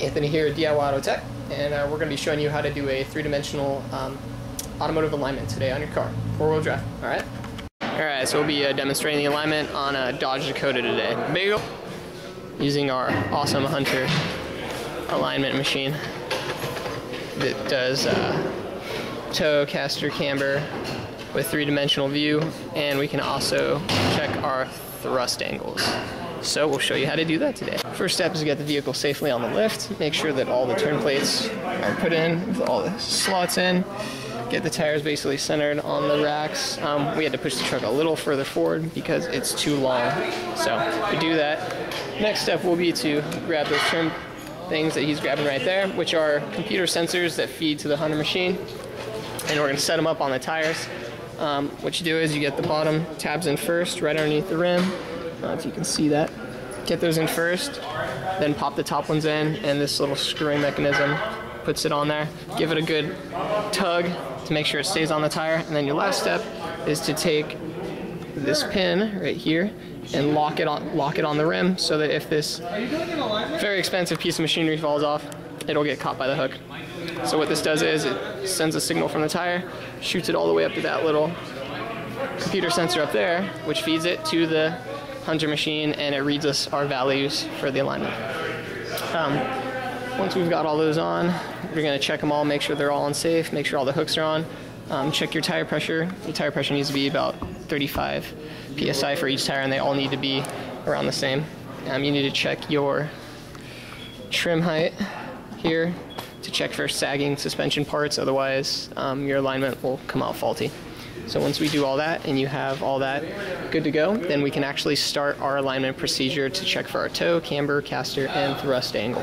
Anthony here at DIY Auto Tech, and we're going to be showing you how to do a three-dimensional automotive alignment today on your car, four-wheel drive. All right, so we'll be demonstrating the alignment on a Dodge Dakota today. Big ol' using our awesome Hunter alignment machine that does toe, caster, camber with three-dimensional view, and we can also check our thrust angles. So we'll show you how to do that today. First step is to get the vehicle safely on the lift. Make sure that all the turn plates are put in, with all the slots in. Get the tires basically centered on the racks. We had to push the truck a little further forward because it's too long. So we do that. Next step will be to grab those turn things that he's grabbing right there, which are computer sensors that feed to the Hunter machine. And we're going to set them up on the tires. What you do is you get the bottom tabs in first, right underneath the rim. If you can see that. Get those in first, then pop the top ones in, and this little screwing mechanism puts it on there. Give it a good tug to make sure it stays on the tire, and then your last step is to take this pin right here and lock it on the rim so that if this very expensive piece of machinery falls off, it'll get caught by the hook. So what this does is it sends a signal from the tire, shoots it all the way up to that little computer sensor up there, which feeds it to the Hunter machine, and it reads us our values for the alignment. Once we've got all those on, we're going to check them all, make sure they're all on safe, make sure all the hooks are on. Check your tire pressure. Your tire pressure needs to be about 35 psi for each tire, and they all need to be around the same. You need to check your trim height here to check for sagging suspension parts, otherwise your alignment will come out faulty. So once we do all that and you have all that good to go, then we can actually start our alignment procedure to check for our toe, camber, caster, and thrust angle.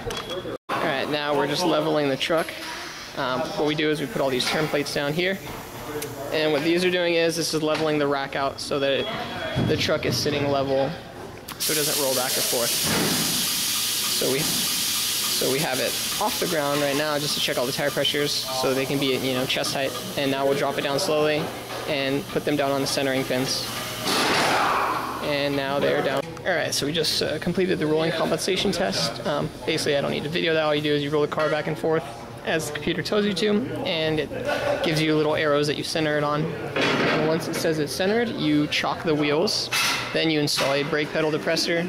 All right, now we're just leveling the truck. What we do is we put all these turn plates down here. And what these are doing is this is leveling the rack out so that the truck is sitting level so it doesn't roll back or forth. So we have it off the ground right now just to check all the tire pressures so they can be at, chest height. And now we'll drop it down slowly and put them down on the centering pins. And now they're down. All right, so we just completed the rolling compensation test. Basically, I don't need to video that. All you do is you roll the car back and forth as the computer tells you to, and it gives you little arrows that you center it on. And once it says it's centered, you chock the wheels, then you install a brake pedal depressor,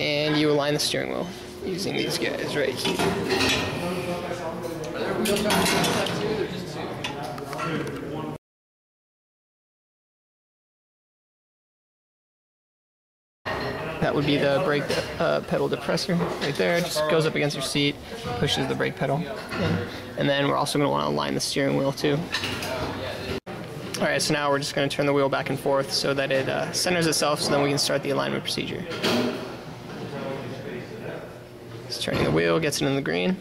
and you align the steering wheel using these guys right here. That would be the brake pedal depressor right there. It just goes up against your seat, pushes the brake pedal. And then we're also going to want to align the steering wheel too. All right, so now we're just going to turn the wheel back and forth so that it centers itself, so then we can start the alignment procedure. Just turning the wheel, gets it in the green.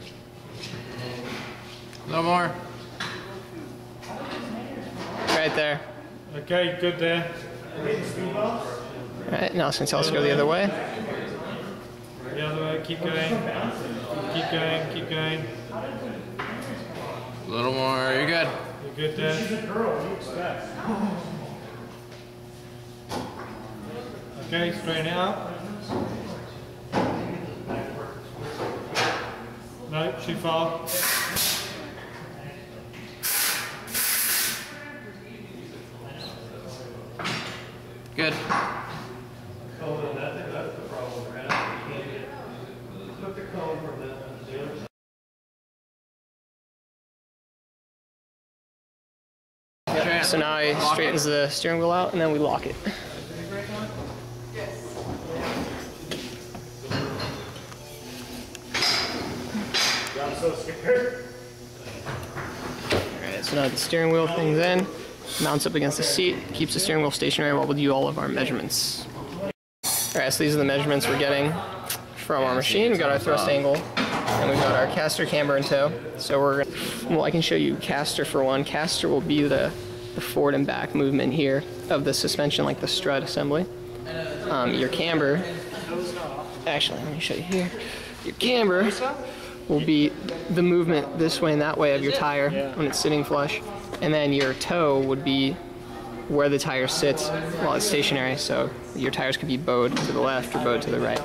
No more. Right there. Okay, good there. All right, now it's going to tell us to go the other way. The other way, keep going. Keep going, keep going. A little more, you're good. You're good there. Okay, straighten it up. No, too far. Good. Yep. So now he straightens the steering wheel out, and then we lock it. Alright, so now the steering wheel thing's in, mounts up against the seat, keeps the steering wheel stationary while we do all of our measurements. Alright, so these are the measurements we're getting from our machine. We've got our thrust angle, and we've got our caster, camber, and toe. So we're going to, well, I can show you caster for one. Caster will be the forward and back movement here of the suspension, like the strut assembly. Your camber, actually, let me show you here. Your camber will be the movement this way and that way of your tire when it's sitting flush. And then your toe would be where the tire sits while it's stationary. So your tires could be bowed to the left or bowed to the right.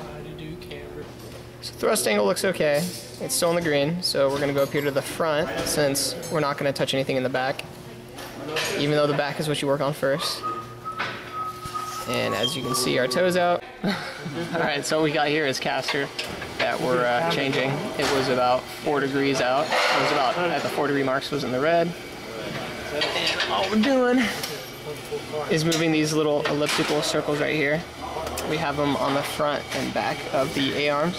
Thrust angle looks okay. It's still in the green, so we're going to go up here to the front since we're not going to touch anything in the back, even though the back is what you work on first. And as you can see, our toe's out. Alright, so what we got here is caster that we're changing. It was about 4 degrees out. It was about at the 4 degree marks, was in the red. And all we're doing is moving these little elliptical circles right here. We have them on the front and back of the A-arms.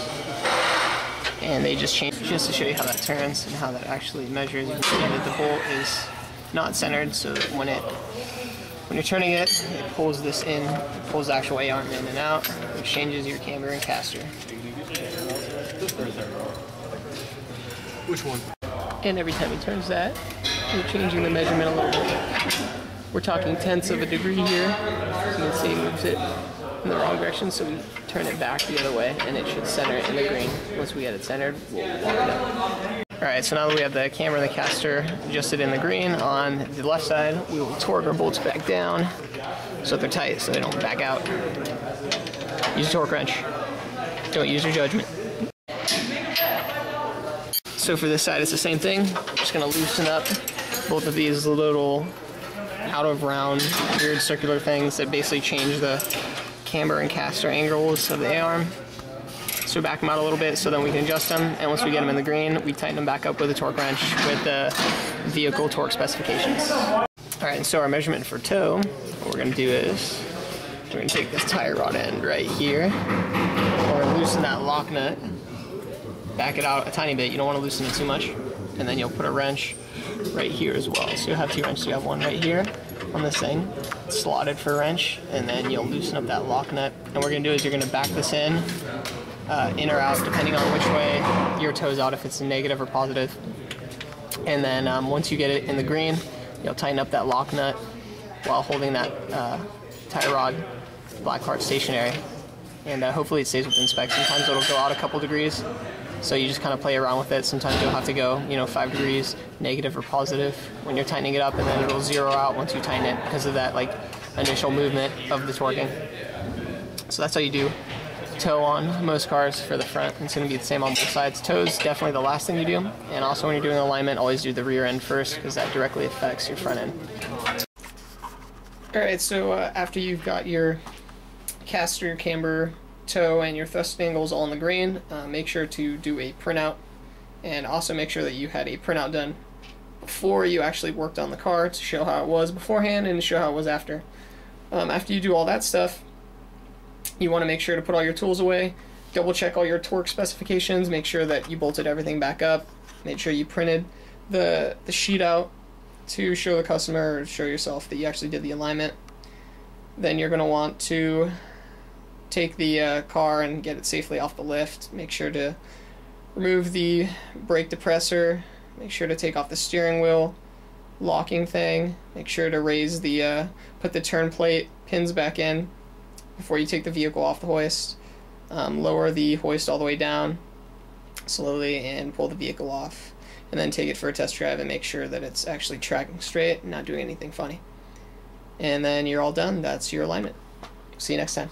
And they just change just to show you how that turns and how that actually measures. You can see that the hole is not centered, so that when you're turning it, it pulls this in, it pulls the actual A-arm in and out, which changes your camber and caster. Which one? And every time it turns that, you're changing the measurement a little bit. We're talking tenths of a degree here. As you can see, it moves it in the wrong direction, so we turn it back the other way, and it should center it in the green. Once we get it centered, we'll walk it up. Alright, so now that we have the camera and the caster adjusted in the green on the left side, we will torque our bolts back down so that they're tight so they don't back out. Use a torque wrench. Don't use your judgment. So for this side, it's the same thing. I'm just going to loosen up both of these little out-of-round, weird circular things that basically change the camber and caster angles of the A-arm. So we back them out a little bit so then we can adjust them, and once we get them in the green, we tighten them back up with a torque wrench with the vehicle torque specifications. Alright, and so our measurement for toe, what we're going to do is, we're going to take this tie rod end right here, we're going to loosen that lock nut, back it out a tiny bit, you don't want to loosen it too much, and then you'll put a wrench right here as well. So you'll have two wrenches, you have one right here on this thing, slotted for a wrench, and then you'll loosen up that lock nut, and what we're going to do is you're going to back this in or out depending on which way your toe's out, if it's negative or positive. And then once you get it in the green, you'll tighten up that lock nut while holding that tie rod black heart stationary. And hopefully it stays within spec. Sometimes it'll go out a couple degrees, so you just kind of play around with it. Sometimes you'll have to go, you know, 5 degrees negative or positive when you're tightening it up, and then it'll zero out once you tighten it because of that like initial movement of the torquing. So that's how you do toe on most cars. For the front, it's going to be the same on both sides. Toes, definitely the last thing you do, and also when you're doing alignment, always do the rear end first because that directly affects your front end. Alright, so after you've got your caster, your camber, toe, and your thrust angles all in the green, make sure to do a printout, and also make sure that you had a printout done before you actually worked on the car to show how it was beforehand and to show how it was after. After you do all that stuff, you want to make sure to put all your tools away, double check all your torque specifications, make sure that you bolted everything back up, make sure you printed the sheet out to show the customer or show yourself that you actually did the alignment. Then you're going to want to take the car and get it safely off the lift. Make sure to remove the brake depressor, make sure to take off the steering wheel locking thing, make sure to raise the put the turn plate pins back in before you take the vehicle off the hoist. Lower the hoist all the way down slowly and pull the vehicle off, and then take it for a test drive and make sure that it's actually tracking straight and not doing anything funny. And then you're all done. That's your alignment. See you next time.